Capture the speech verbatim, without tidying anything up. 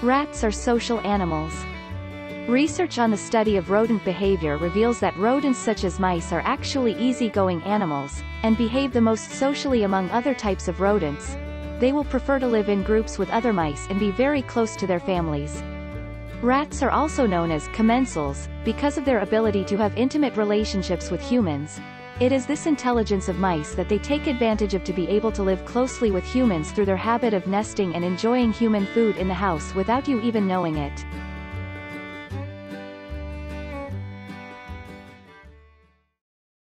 Rats are social animals. Research on the study of rodent behavior reveals that rodents such as mice are actually easygoing animals, and behave the most socially among other types of rodents. They will prefer to live in groups with other mice and be very close to their families. Rats are also known as commensals, because of their ability to have intimate relationships with humans. It is this intelligence of mice that they take advantage of to be able to live closely with humans through their habit of nesting and enjoying human food in the house without you even knowing it.